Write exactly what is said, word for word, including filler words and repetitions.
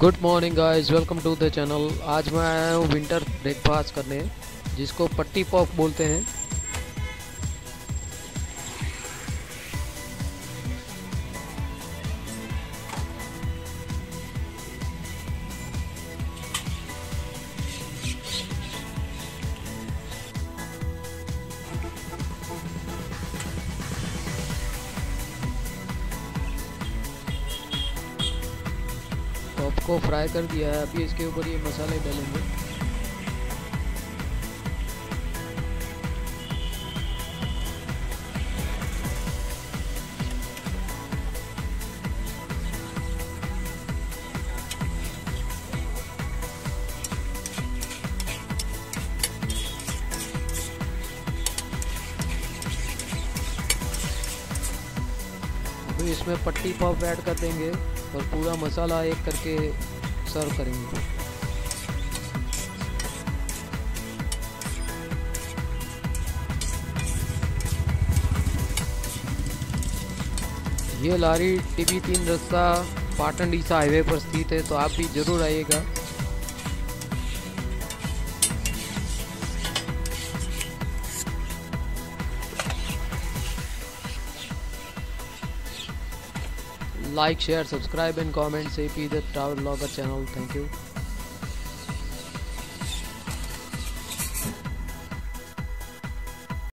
Good morning guys, welcome to the channel. आज मैं आया हूँ विंटर ब्रेकफास्ट करने, जिसको पट्टी पॉप बोलते हैं। पॉप को फ्राई कर दिया है, अभी इसके ऊपर ये मसाले डालेंगे। अभी इसमें पट्टी पॉप ऐड कर देंगे और पूरा मसाला एक करके सर्व करेंगे। ये लारी टीबी तीन रास्ता पाटन डीसा हाईवे पर स्थित है, तो आप भी जरूर आइएगा। Like, share, subscribe and comment Appi The Travel Vlogger channel. Thank you.